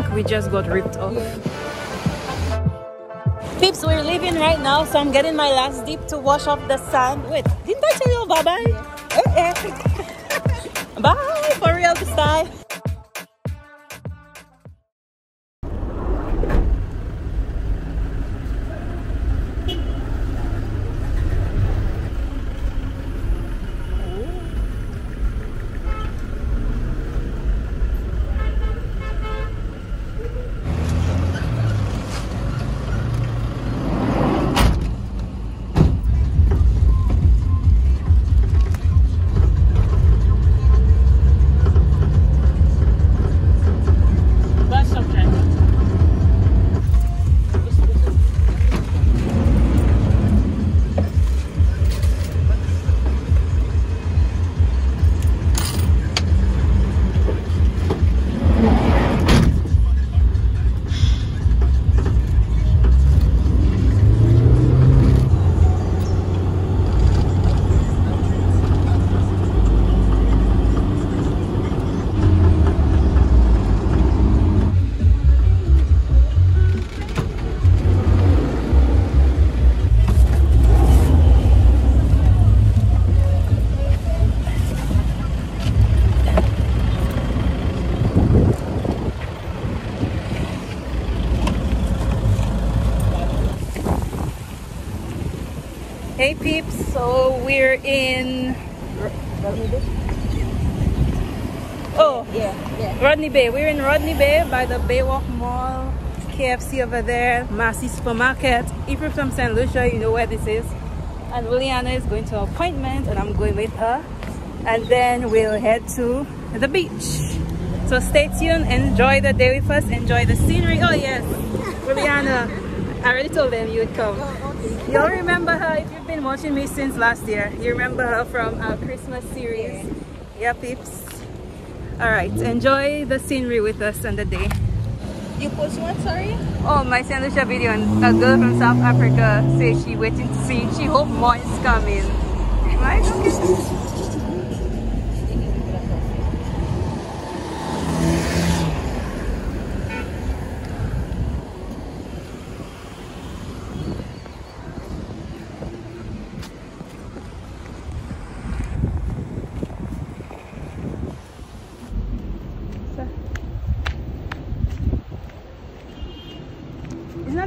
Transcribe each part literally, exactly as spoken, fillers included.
think we just got ripped off. Peeps, we're leaving right now, so I'm getting my last dip to wash off the sun. Wait, didn't I tell you bye-bye? Bye, for real this time. Hey peeps, so we're in Rodney Bay. Oh, yeah, yeah. Rodney Bay. We're in Rodney Bay by the Baywalk Mall, K F C over there, Massey Supermarket. If you're from Saint Lucia, you know where this is. And Liliana is going to an appointment and I'm going with her. And then we'll head to the beach. So stay tuned, enjoy the day with us, enjoy the scenery. Oh yes, Liliana. I already told them you would come. You'll remember her if you've been watching me since last year. You remember her from our Christmas series. Yeah, peeps. Alright, enjoy the scenery with us on the day. You post what, sorry? Oh, my Saint Lucia video, and a girl from South Africa says she waiting to see. She hope more is coming. Am I okay?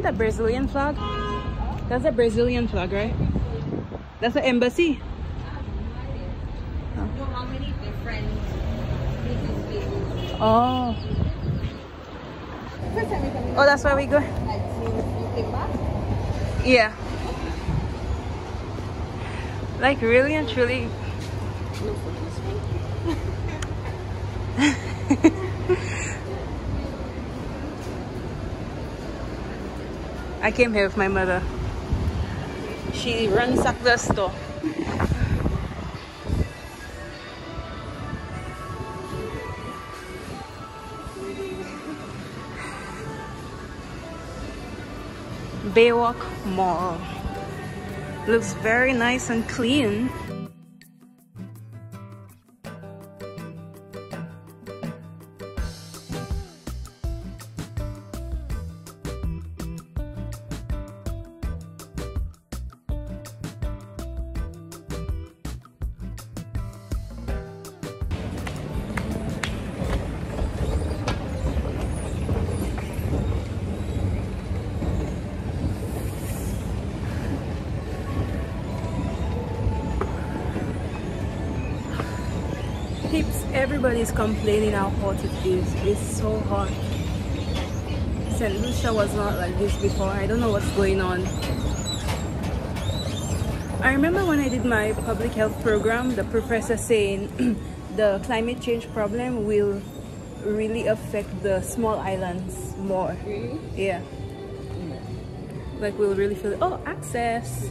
The Brazilian flag? That's the Brazilian flag, right? That's the embassy. Oh. How many different oh. Oh, that's where we go. Yeah. Like really and truly. I came here with my mother. She ransacked the store. Baywalk Mall. Looks very nice and clean. Everybody's complaining how hot it is. It's so hot. Saint Lucia was not like this before. I don't know what's going on. I remember when I did my public health program, the professor saying the climate change problem will really affect the small islands more. Really? Yeah. Mm. Like we'll really feel it. Oh, access.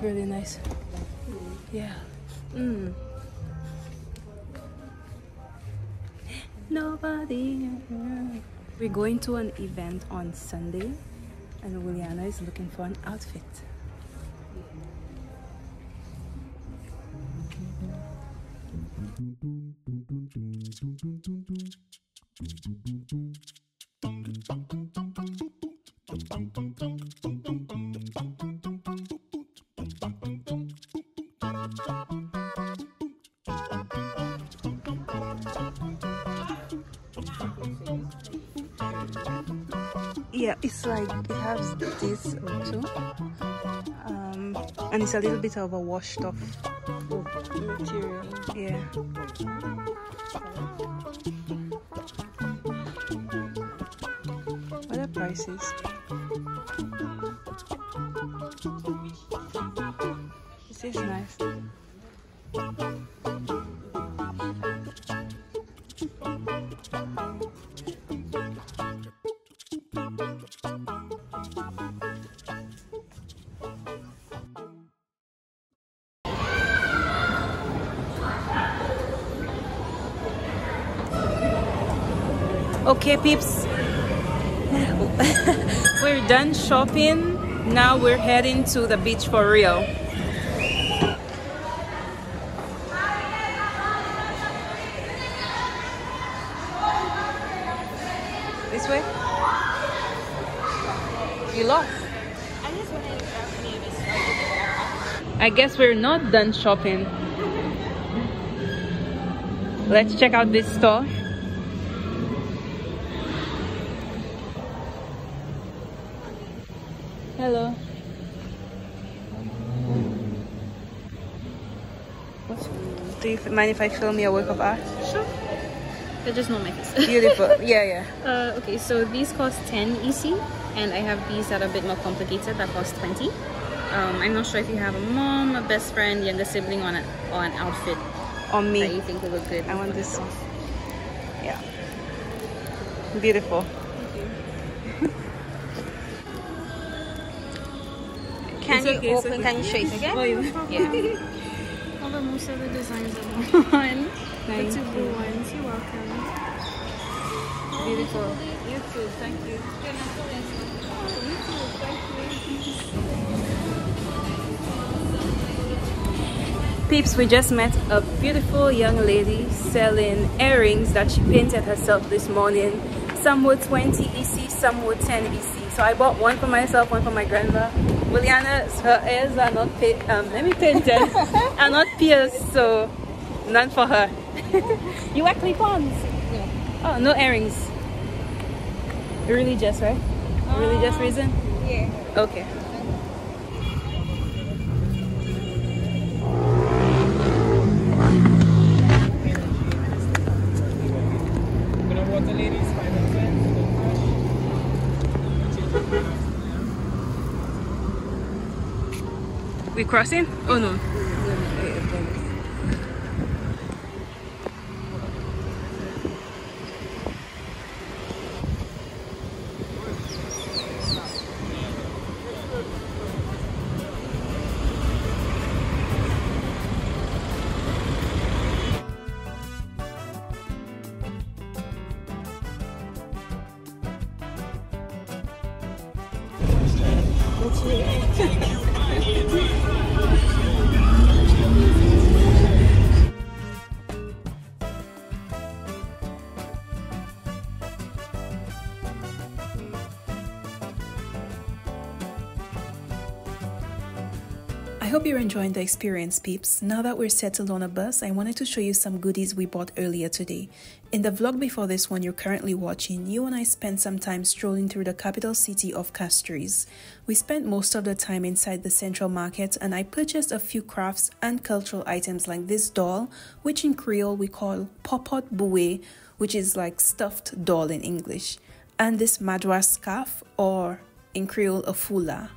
Really nice. Yeah. Mm. Nobody. We're going to an event on Sunday and Liliana is looking for an outfit. Yeah, it's like it has this or two, um, and it's a little bit of a washed off material. Yeah. What are prices? This is nice. Okay, peeps, we're done shopping. Now we're heading to the beach for real. This way? You lost? I just wanted to grab any of this. I guess we're not done shopping. Let's check out this store. Hello. What? Do you mind if I film your work of art? Sure. They're just not my face. Beautiful. Yeah, yeah. Uh, okay, so these cost ten E C, and I have these that are a bit more complicated that cost twenty. Um, I'm not sure if you have a mom, a best friend, younger sibling, on an or an outfit on me that you think will look good. I want this one. Yeah. Beautiful. Can it's you okay, open? Okay. Can you show it again? Oh, yeah. yeah. All the most of the designs are on. The two blue ones. You're welcome. Beautiful. You too. Thank you. You too. Thank you. Peeps, we just met a beautiful young lady selling earrings that she painted herself this morning. Some were twenty E C, some were ten E C. So I bought one for myself, one for my grandma. Juliana's, her ears are not painted, um, let me paint them, are not pierced, so none for her. You wear clip-ons? No. Oh, no earrings. Religious, right? Uh, Religious reason? Yeah. Okay. We crossing? Oh no. I hope you're enjoying the experience, peeps. Now that we're settled on a bus, I wanted to show you some goodies we bought earlier today. In the vlog before this one you're currently watching, you and I spent some time strolling through the capital city of Castries. We spent most of the time inside the central market, and I purchased a few crafts and cultural items like this doll, which in Creole we call popot boue, which is like stuffed doll in English, and this madwa scarf, or in Creole a fula.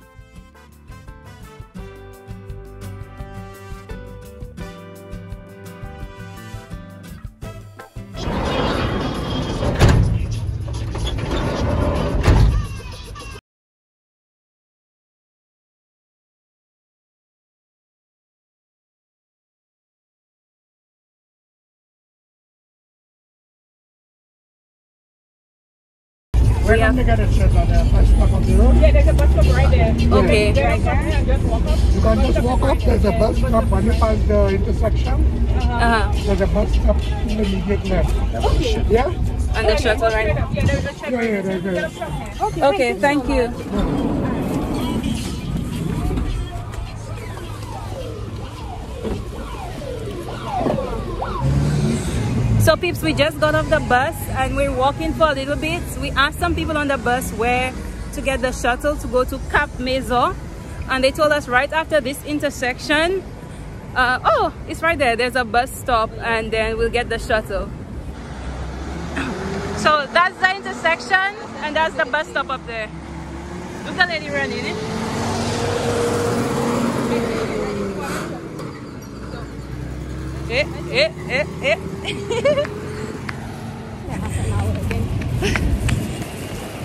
Where we can have... you get a shirt on there? Bus stop on the road? Yeah, there's a bus stop right there. Okay. There is something, just walk up. You can just walk up, there's a bus stop when you pass the intersection. Uh-huh. There's a bus stop in the immediate left. Okay. Yeah? And the shuttle right now? Yeah, there's a shuttle. Yeah, yeah, there's a shuttle. Okay, thank you. So peeps, we just got off the bus and we're walking for a little bit. We asked some people on the bus where to get the shuttle to go to Cap Maison, and they told us right after this intersection, uh, oh, it's right there, there's a bus stop, and then we'll get the shuttle. So that's the intersection and that's the bus stop up there. Look at Lady running it. Eh, eh, eh, eh.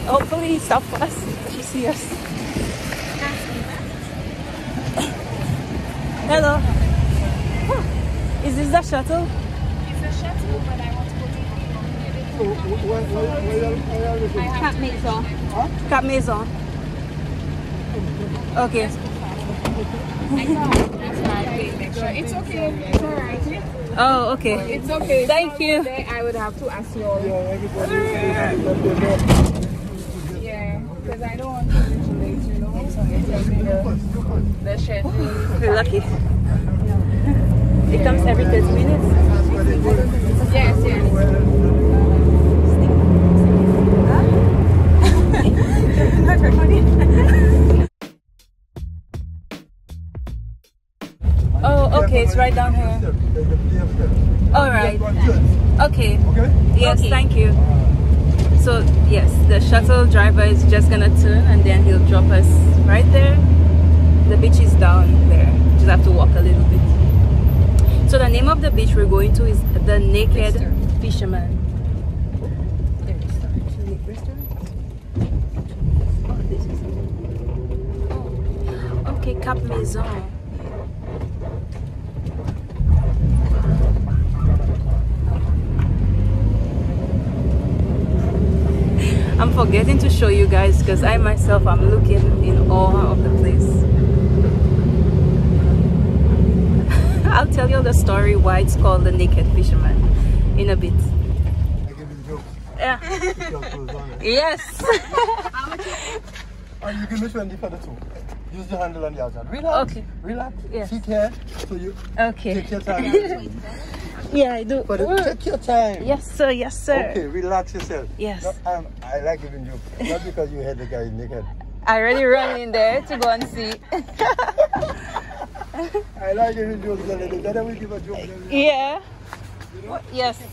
Hopefully he stopped for us. She see us. Hello. Oh, is this the shuttle? It's the shuttle, but I want to go to the hotel. Cap Maison. Huh? Cap Maison. Okay. It's okay. It's alright. Oh, okay. It's okay. Thank you. Today I would have to ask you all. Yeah, because I don't want to be too late, you know. So it's the, the shit. We're lucky. Yeah. It comes every thirty minutes. Yes, yes. Oh, okay, it's right down here. All right. Okay. Okay. Yes, okay. Thank you. So, yes, the shuttle driver is just gonna turn and then he'll drop us right there. The beach is down there. Just have to walk a little bit. So the name of the beach we're going to is the Naked Restaurant. Fisherman. There it starts. Oh, okay, Cap Maison. I'm forgetting to show you guys because I myself am looking in awe of the place. I'll tell you the story why it's called the Naked Fisherman in a bit. I give you jokes. Yeah. Yes. Or you can use one for the two. Use the handle on the outside. Relax. Okay. Relax. Yes. Take care. So you. Okay. Take your time. Yeah, I do. But take your time. Yes, sir. Yes, sir. Okay, relax yourself. Yes. No, I'm, I like giving you. Not because you had the guy naked. I already ran in there to go and see. I like giving you. Then we give a joke. Yeah. You know? What? Yes. um,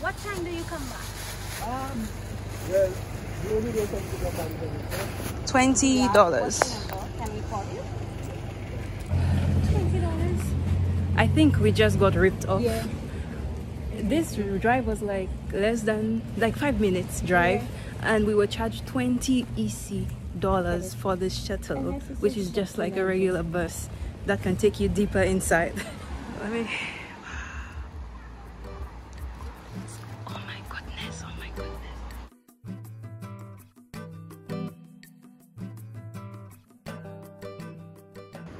what time do you come back? Um, well, you only go come to the bank. Twenty dollars. Can we call you? Twenty dollars. I think we just got ripped off. Yeah. This drive was like less than like five minutes drive, yeah. And we were charged twenty E C dollars for this shuttle, which is just like a regular bus that can take you deeper inside. I mean, oh my goodness, oh my goodness.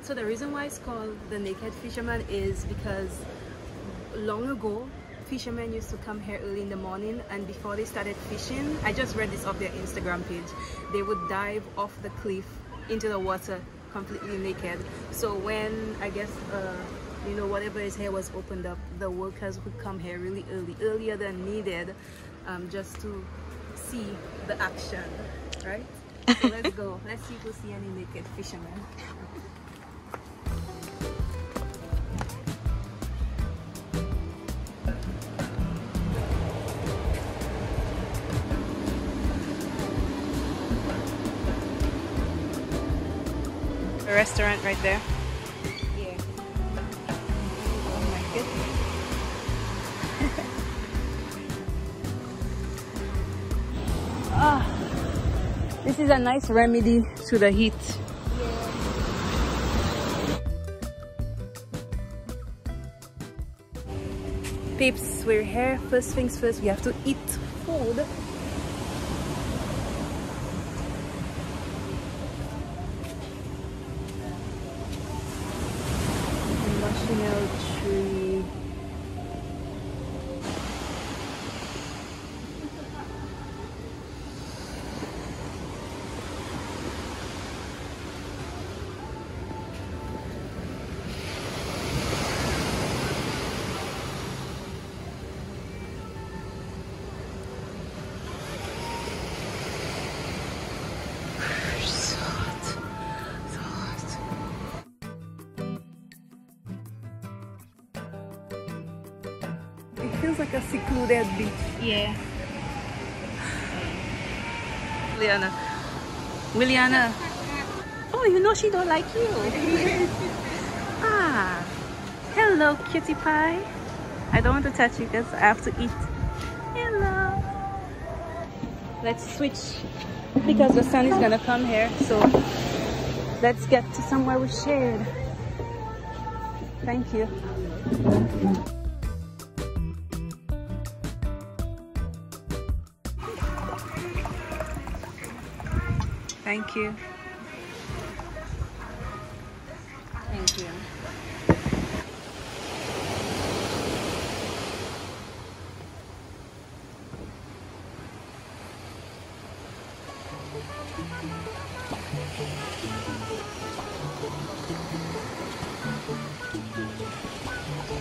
So the reason why it's called the Naked Fisherman is because long ago, fishermen used to come here early in the morning, and before they started fishing, I just read this off their Instagram page, they would dive off the cliff into the water completely naked. So when, I guess, uh, you know, whatever is here was opened up, the workers would come here really early, earlier than needed, um, just to see the action, right? So let's go. Let's see if we'll see any naked fishermen. Restaurant right there. Yeah. Oh my goodness. Ah, this is a nice remedy to the heat. Yeah. Peeps, we're here. First things first, we have to eat food. feels like a secluded beach. Yeah. Williana. Williana. Oh, you know she don't like you. Ah. Hello, cutie pie. I don't want to touch you because I have to eat. Hello. Let's switch because the sun is gonna come here. So let's get to somewhere with shade. Thank you. Thank you. Thank you.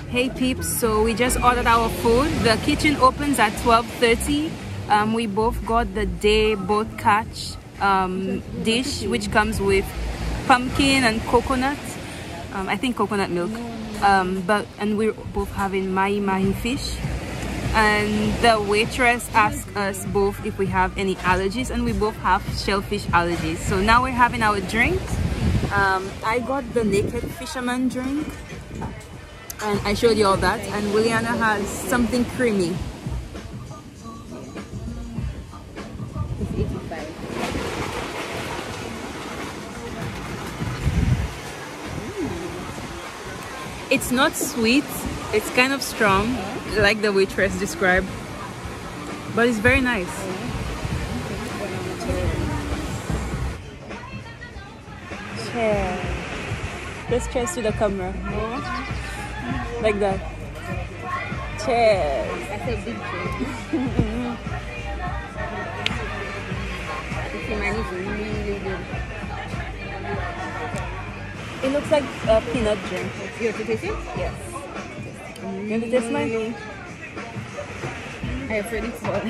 Hey peeps, so we just ordered our food. The kitchen opens at twelve thirty. Um, we both got the day boat catch um, dish, which comes with pumpkin and coconut. Um, I think coconut milk. Um, but and we're both having mahi mahi fish. And the waitress asked us both if we have any allergies, and we both have shellfish allergies. So now we're having our drinks. Um, I got the Naked Fisherman drink. And I showed you all that, and Williana has something creamy. It's eighty-five. Mm. It's not sweet, it's kind of strong, like the waitress described, but it's very nice. Cheers. Let's cheers to the camera. Yeah. Like that. Cheers. That's a big cheers. It looks like a peanut drink. You have to taste it? Yes. Mm. You have to taste mine? I'm afraid it's hot.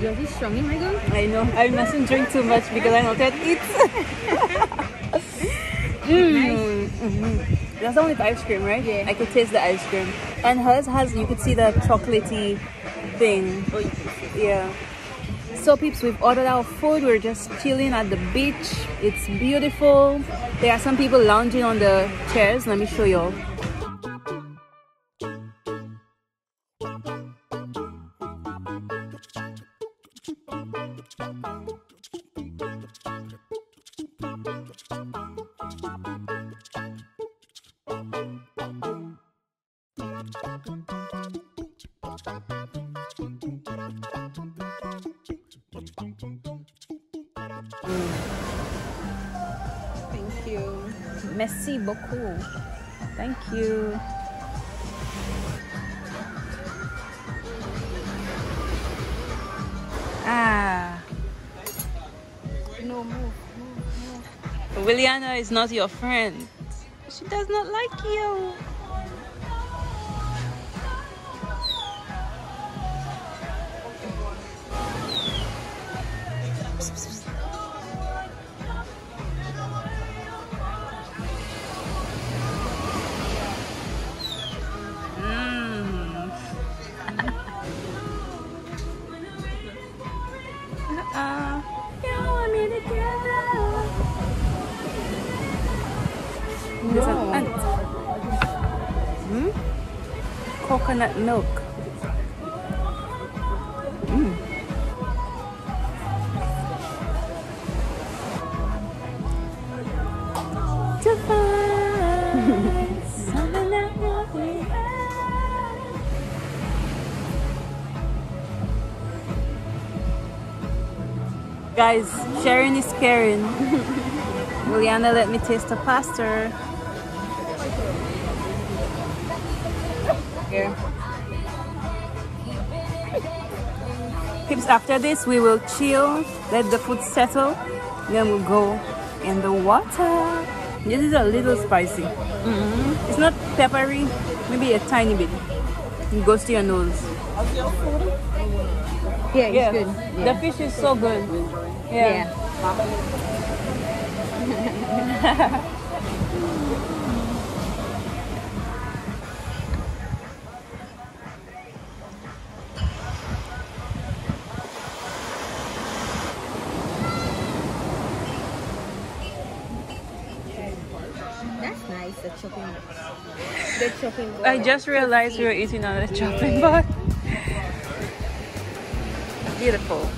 You're too strong, my girl? I know. I mustn't drink too much because I know that it's. Mm. Nice. Mm-hmm. That's the one with ice cream, right? Yeah. I could taste the ice cream. And hers has, you could see the chocolatey thing. Oh, you can see it. Yeah. So peeps, we've ordered our food. We're just chilling at the beach. It's beautiful. There are some people lounging on the chairs. Let me show y'all. Thank you. Merci beaucoup. Thank you. Ah. No, move, move, move. Williana is not your friend. She does not like you. Coconut milk. Mm. Guys, sharing is caring. Williana let me taste the pasta. Peeps, after this we will chill, let the food settle, then we'll go in the water. This is a little spicy. Mm-hmm. It's not peppery, maybe a tiny bit. It goes to your nose. Yeah, it's yeah. good. Yeah. The fish is so good. Yeah. yeah. That's nice, the chopping board. The chopping board. I just realized we were eating on the chopping board. Beautiful.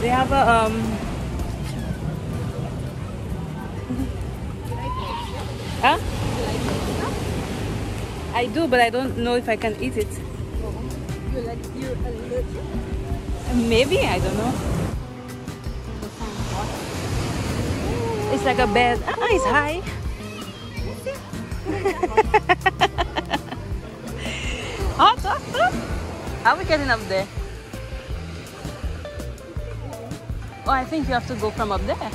They have a um huh? I do, but I don't know if I can eat it. You like you're allergic? Maybe, I don't know. It's like a bed. Ah, oh, it's high. Hot, hot, hot. Are we getting up there? Oh, I think you have to go from up there.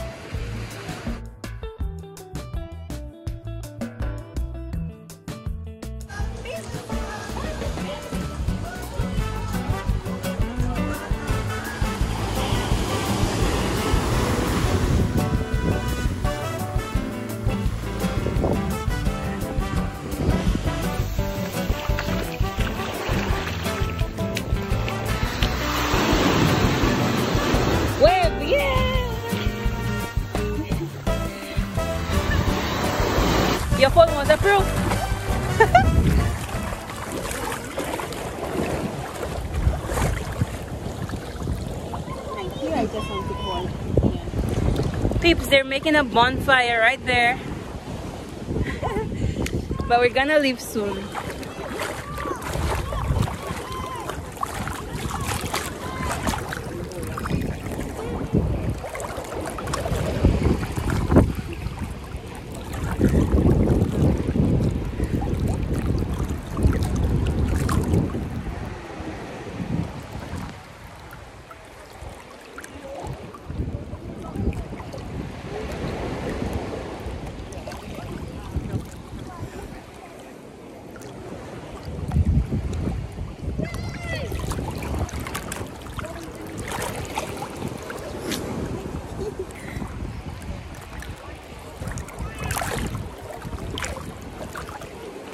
Your phone was approved. Thank you. I just want to go on. Peeps, they're making a bonfire right there. But we're gonna leave soon.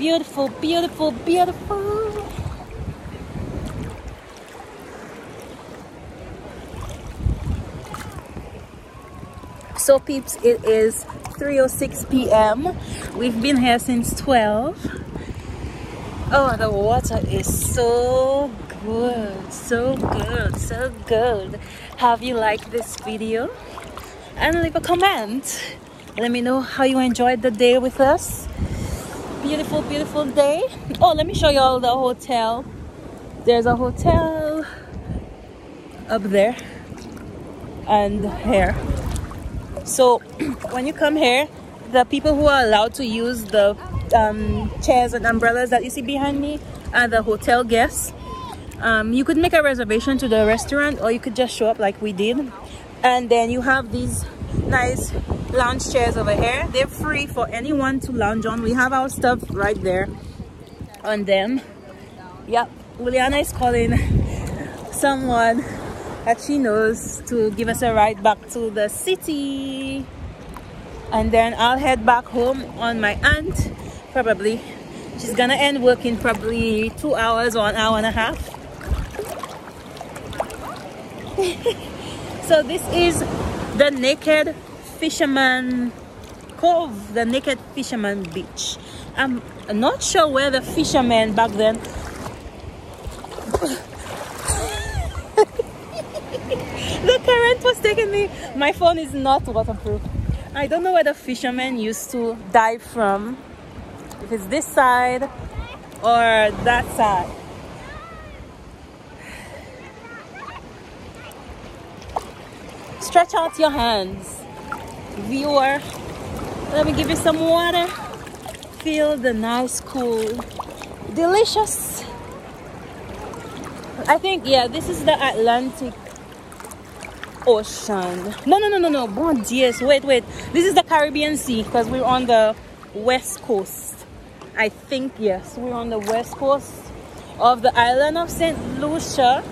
Beautiful, beautiful, beautiful. So peeps, it is three oh six p m We've been here since twelve. Oh, the water is so good, so good, so good. Have you liked this video? And leave a comment. Let me know how you enjoyed the day with us. Beautiful, beautiful day. Oh, let me show you all the hotel. There's a hotel up there and here. So when you come here, the people who are allowed to use the um, chairs and umbrellas that you see behind me are the hotel guests. Um, you could make a reservation to the restaurant, or you could just show up like we did. And then you have these nice lounge chairs over here. They're free for anyone to lounge on. We have our stuff right there on them. Yep, Juliana is calling someone that she knows to give us a ride back to the city, and then I'll head back home on my aunt. Probably she's gonna end work in probably two hours or an hour and a half. So this is the Naked Fisherman Cove, the Naked Fisherman Beach. I'm not sure where the fishermen back then the current was taking me. My phone is not waterproof. I don't know where the fishermen used to dive from, if it's this side or that side. Stretch out your hands, viewer. Let me give you some water. Feel the nice, cool, delicious. I think, yeah, this is the Atlantic Ocean. No, no, no, no, no. Bon Dieu. Wait, wait. This is the Caribbean Sea, because we're on the west coast. I think, yes, we're on the west coast of the island of Saint Lucia.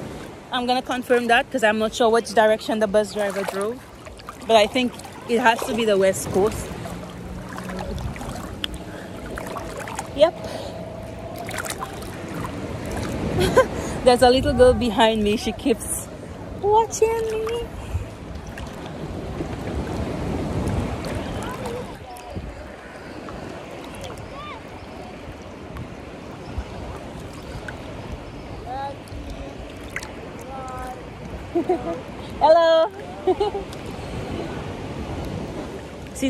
I'm gonna confirm that because I'm not sure which direction the bus driver drove, but I think it has to be the west coast. Yep. There's a little girl behind me. She keeps watching me. Hello. See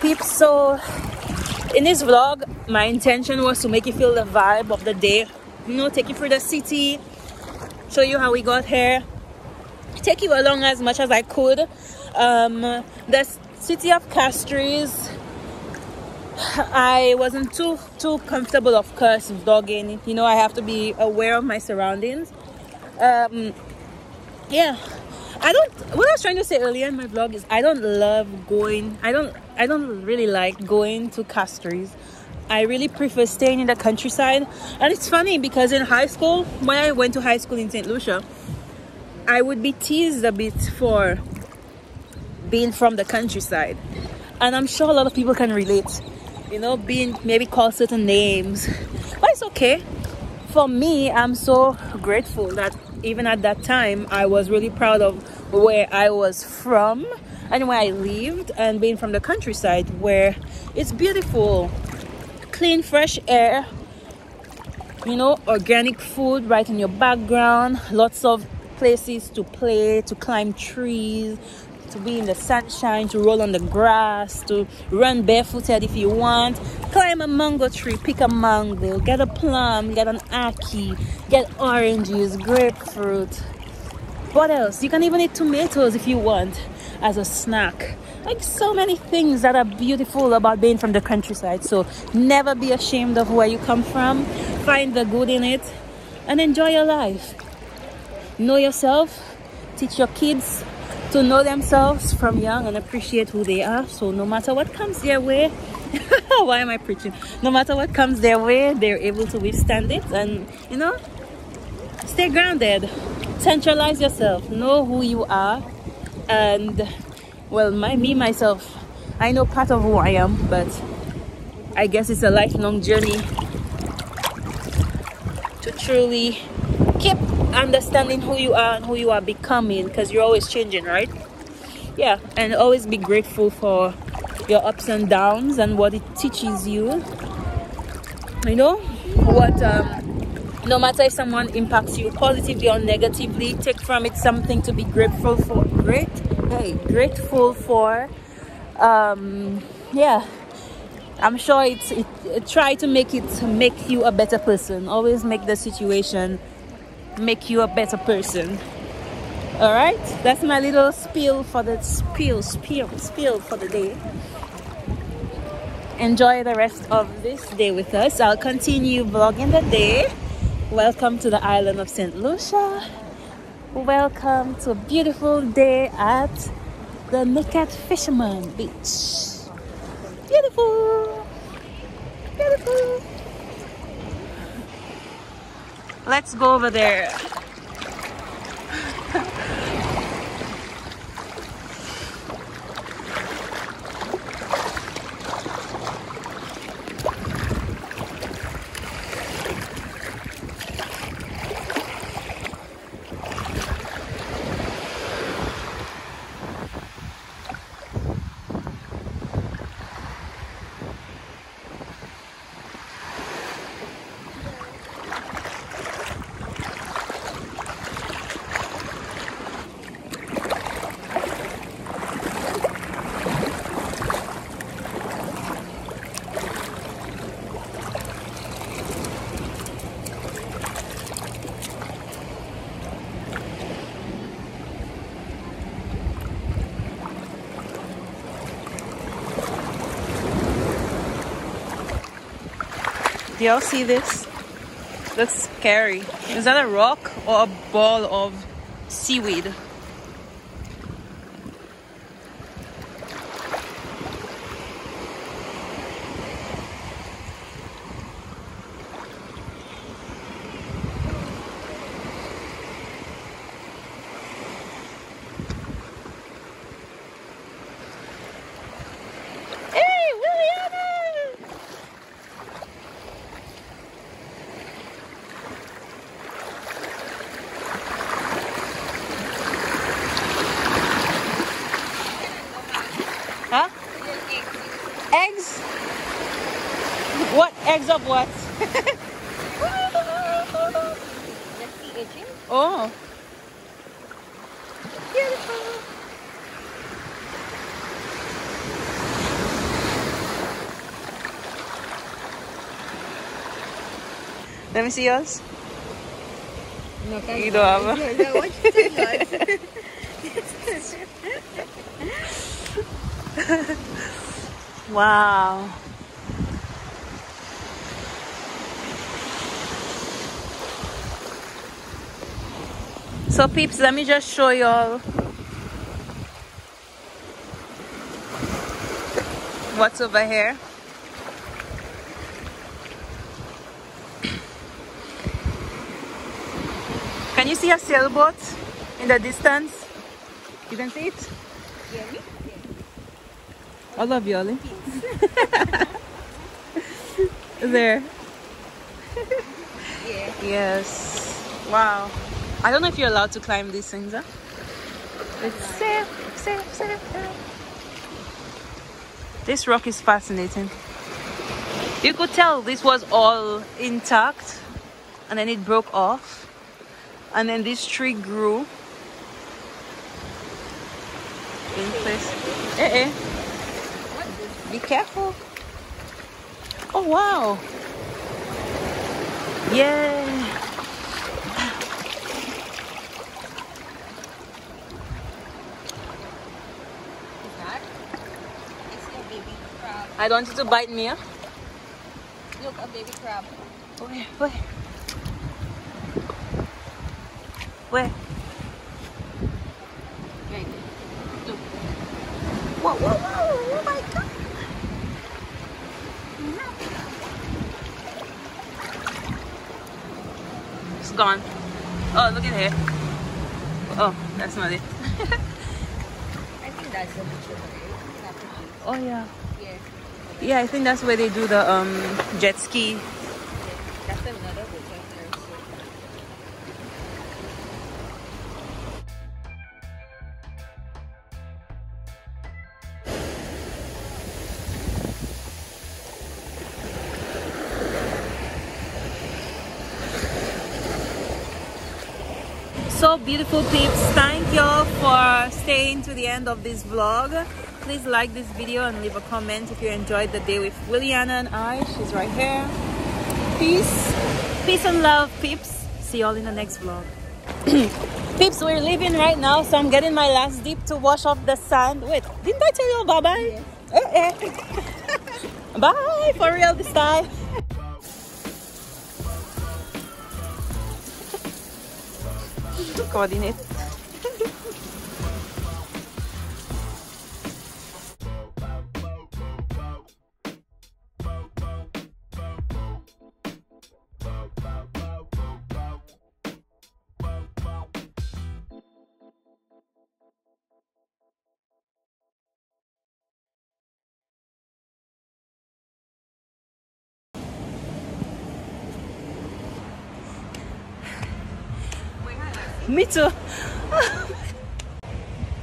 Peeps, so in this vlog my intention was to make you feel the vibe of the day, you know, take you through the city, show you how we got here, take you along as much as I could. Um the city of Castries, I wasn't too too comfortable, of course, vlogging, you know, I have to be aware of my surroundings. Um yeah, I don't, what I was trying to say earlier in my vlog is I don't love going, I don't, I don't really like going to Castries. I really prefer staying in the countryside. And it's funny because in high school, when I went to high school in Saint Lucia, I would be teased a bit for being from the countryside. And I'm sure a lot of people can relate, you know, being maybe called certain names. But it's okay. For me, I'm so grateful that even at that time, I was really proud of where I was from and where I lived, and being from the countryside where it's beautiful, clean, fresh air, you know, organic food right in your background, lots of places to play, to climb trees, to be in the sunshine, to roll on the grass, to run barefooted if you want, climb a mango tree, pick a mango, get a plum, get an ackee, get oranges, grapefruit. What else? You can even eat tomatoes if you want as a snack. Like, so many things that are beautiful about being from the countryside. So never be ashamed of where you come from. Find the good in it and enjoy your life. Know yourself. Teach your kids to know themselves from young and appreciate who they are. So no matter what comes their way, why am I preaching? No matter what comes their way, they're able to withstand it. And, you know, stay grounded. Centralize yourself. Know who you are. And, well, my, me, myself, I know part of who I am, but I guess it's a lifelong journey to truly keep understanding who you are and who you are becoming, because you're always changing, right? Yeah, and always be grateful for your ups and downs and what it teaches you, you know, what um, no matter if someone impacts you positively or negatively, take from it something to be grateful for. Great, hey, grateful for. Um, yeah, I'm sure it's it, it try to make it make you a better person. Always make the situation make you a better person. All right, that's my little spiel for the spiel spiel spiel for the day. Enjoy the rest of this day with us. I'll continue vlogging the day. Welcome to the island of Saint Lucia. Welcome to a beautiful day at the Naked Fisherman Beach. Beautiful, beautiful. Let's go over there. Do y'all see this? That's scary. Is that a rock or a ball of seaweed? Eggs? What? Eggs of what? That's the edging. Oh. Beautiful. Let me see yours. No, you don't have a... Wow. So peeps, let me just show y'all what's over here. Can you see a sailboat in the distance? You can see it? Yeah, me? I love you, Ollie. There. Yeah. Yes. Wow. I don't know if you're allowed to climb these things, huh? It's safe, safe, safe. This rock is fascinating. You could tell this was all intact and then it broke off. And then this tree grew in place. Eh eh. Be careful. Oh wow. Yeah. It's your baby crab. I don't want you to bite me, huh? Look, a baby crab. Where? Where? Where? Right. Look. Whoa, whoa, whoa. Oh my God. Gone. Oh, look at here. Oh, that's not it. I think that's the beach over there. Oh yeah. Yeah. Yeah, I think that's where they do the um jet ski. Yeah. That's another beach over there. So beautiful peeps, thank y'all for staying to the end of this vlog. Please like this video and leave a comment if you enjoyed the day with Williana and I. She's right here. Peace. Peace and love, peeps. See y'all in the next vlog. Peeps, we're leaving right now, so I'm getting my last dip to wash off the sand. Wait, didn't I tell you bye-bye? Yeah. Bye, for real this time. Coordinate. Me too.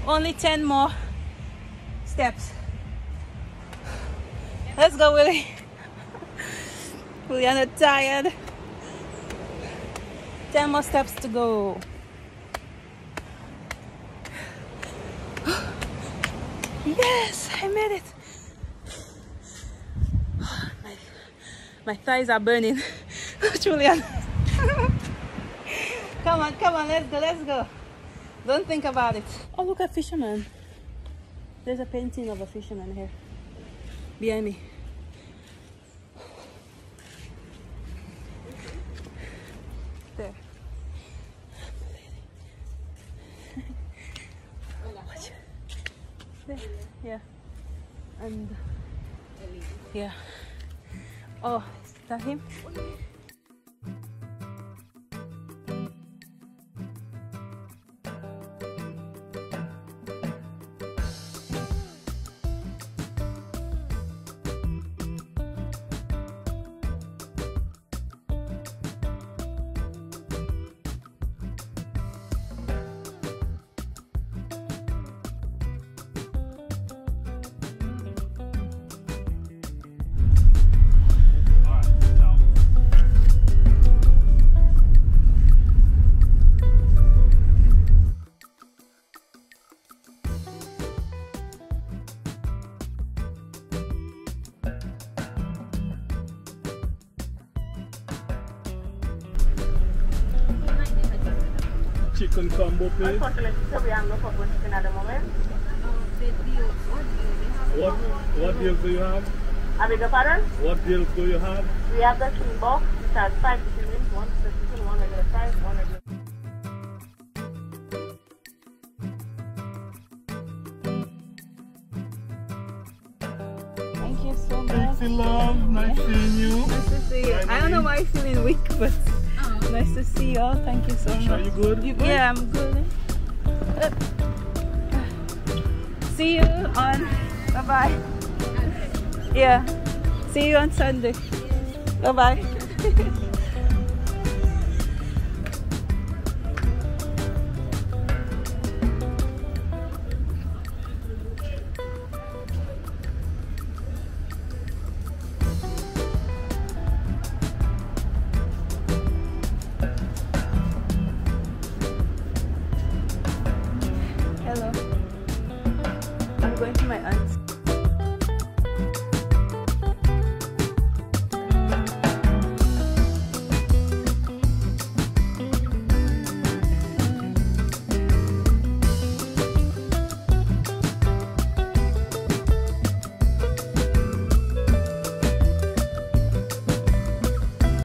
Only ten more steps. Let's go, Willie. Williana tired. ten more steps to go. Yes, I made it. My, my thighs are burning. Juliana. Come on, come on, let's go, let's go. Don't think about it. Oh, look at fisherman. There's a painting of a fisherman here. Behind me. and yeah. Oh, is that him? Chicken combo, please. Unfortunately, we have no combo chicken at the moment. What, what deals do you have? I beg your pardon? What deals do you have? We have the king box, which has five chicken wings, one chicken, one regular fries, one regular. Thank you so much. Thanks, love. Nice yeah. seeing you. Nice to see you. Nice I don't know why I'm feeling weak, but. Nice to see you all. Thank you so much. Are you good? You good? Yeah, I'm good. Uh, see you on. Bye bye. Yeah. See you on Sunday. Bye bye.